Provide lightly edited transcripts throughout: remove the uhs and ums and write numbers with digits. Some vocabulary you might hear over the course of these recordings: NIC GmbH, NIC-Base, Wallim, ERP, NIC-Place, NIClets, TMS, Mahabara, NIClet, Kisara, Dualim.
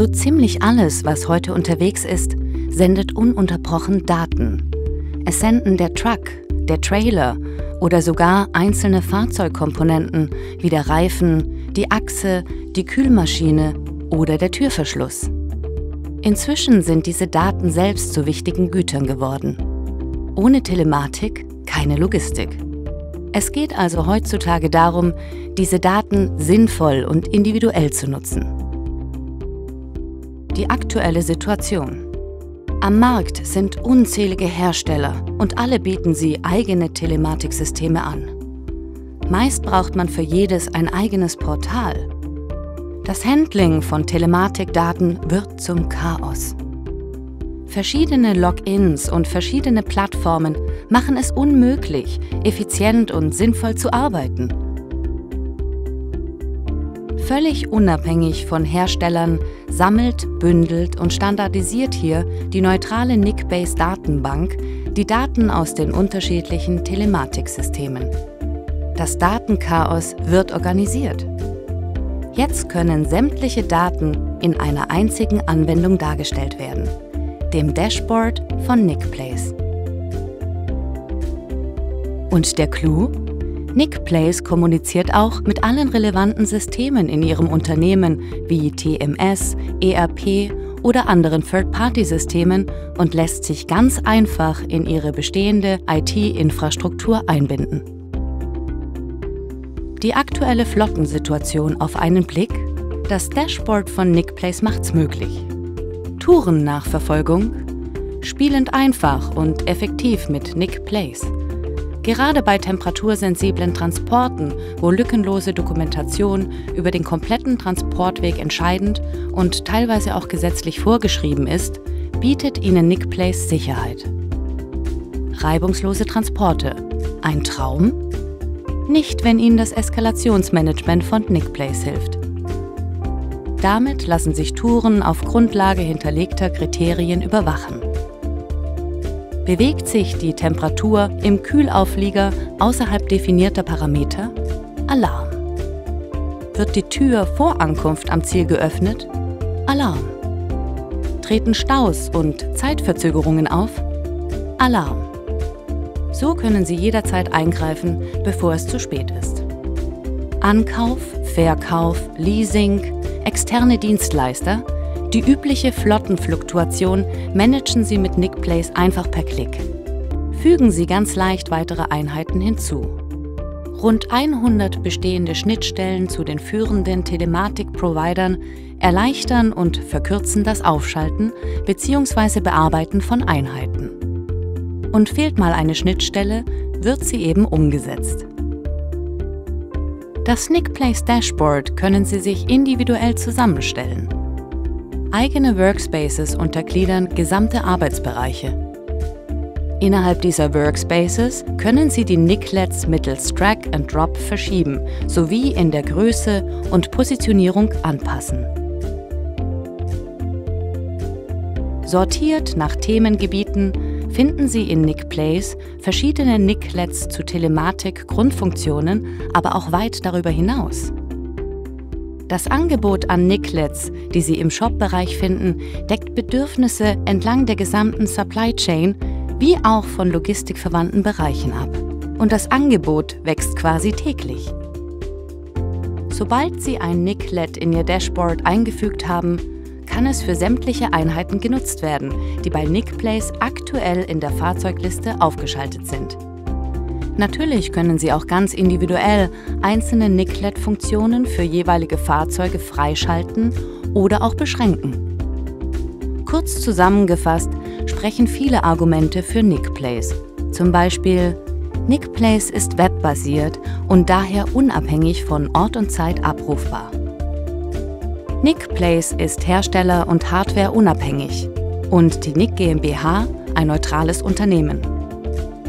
So ziemlich alles, was heute unterwegs ist, sendet ununterbrochen Daten. Es senden der Truck, der Trailer oder sogar einzelne Fahrzeugkomponenten wie der Reifen, die Achse, die Kühlmaschine oder der Türverschluss. Inzwischen sind diese Daten selbst zu wichtigen Gütern geworden. Ohne Telematik keine Logistik. Es geht also heutzutage darum, diese Daten sinnvoll und individuell zu nutzen. Die aktuelle Situation. Am Markt sind unzählige Hersteller und alle bieten sie eigene Telematiksysteme an. Meist braucht man für jedes ein eigenes Portal. Das Handling von Telematikdaten wird zum Chaos. Verschiedene Logins und verschiedene Plattformen machen es unmöglich, effizient und sinnvoll zu arbeiten. Völlig unabhängig von Herstellern sammelt, bündelt und standardisiert hier die neutrale NIC-Base Datenbank die Daten aus den unterschiedlichen Telematiksystemen. Das Datenchaos wird organisiert. Jetzt können sämtliche Daten in einer einzigen Anwendung dargestellt werden, dem Dashboard von NIC-Place. Und der Clou? NIC-Place kommuniziert auch mit allen relevanten Systemen in ihrem Unternehmen wie TMS, ERP oder anderen Third-Party-Systemen und lässt sich ganz einfach in ihre bestehende IT-Infrastruktur einbinden. Die aktuelle Flottensituation auf einen Blick? Das Dashboard von NIC-Place macht's möglich. Tourennachverfolgung? Spielend einfach und effektiv mit NIC-Place. Gerade bei temperatursensiblen Transporten, wo lückenlose Dokumentation über den kompletten Transportweg entscheidend und teilweise auch gesetzlich vorgeschrieben ist, bietet Ihnen NIC-Place Sicherheit. Reibungslose Transporte. Ein Traum? Nicht, wenn Ihnen das Eskalationsmanagement von NIC-Place hilft. Damit lassen sich Touren auf Grundlage hinterlegter Kriterien überwachen. Bewegt sich die Temperatur im Kühlauflieger außerhalb definierter Parameter? Alarm. Wird die Tür vor Ankunft am Ziel geöffnet? Alarm. Treten Staus und Zeitverzögerungen auf? Alarm. So können Sie jederzeit eingreifen, bevor es zu spät ist. Ankauf, Verkauf, Leasing, externe Dienstleister? Die übliche Flottenfluktuation managen Sie mit NIC-Place einfach per Klick. Fügen Sie ganz leicht weitere Einheiten hinzu. Rund 100 bestehende Schnittstellen zu den führenden Telematik-Providern erleichtern und verkürzen das Aufschalten bzw. Bearbeiten von Einheiten. Und fehlt mal eine Schnittstelle, wird sie eben umgesetzt. Das NIC-Place Dashboard können Sie sich individuell zusammenstellen. Eigene Workspaces untergliedern gesamte Arbeitsbereiche. Innerhalb dieser Workspaces können Sie die NIClets mittels Drag and Drop verschieben sowie in der Größe und Positionierung anpassen. Sortiert nach Themengebieten finden Sie in NIC-Place verschiedene NIClets zu Telematik-Grundfunktionen, aber auch weit darüber hinaus. Das Angebot an NIClets, die Sie im Shop-Bereich finden, deckt Bedürfnisse entlang der gesamten Supply Chain wie auch von logistikverwandten Bereichen ab. Und das Angebot wächst quasi täglich. Sobald Sie ein NIClet in Ihr Dashboard eingefügt haben, kann es für sämtliche Einheiten genutzt werden, die bei NIC-Place aktuell in der Fahrzeugliste aufgeschaltet sind. Natürlich können Sie auch ganz individuell einzelne NIClet-Funktionen für jeweilige Fahrzeuge freischalten oder auch beschränken. Kurz zusammengefasst sprechen viele Argumente für NIC-Place. Zum Beispiel: NIC-Place ist webbasiert und daher unabhängig von Ort und Zeit abrufbar. NIC-Place ist hersteller- und hardwareunabhängig und die NIC GmbH ein neutrales Unternehmen.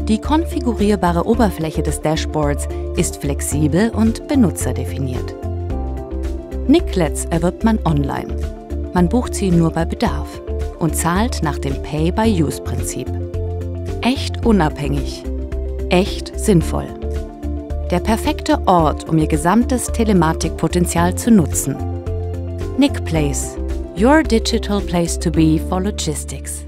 Die konfigurierbare Oberfläche des Dashboards ist flexibel und benutzerdefiniert. NIClets erwirbt man online. Man bucht sie nur bei Bedarf und zahlt nach dem Pay-by-Use-Prinzip. Echt unabhängig, echt sinnvoll. Der perfekte Ort, um Ihr gesamtes Telematikpotenzial zu nutzen. NIC-Place, your digital place to be for logistics.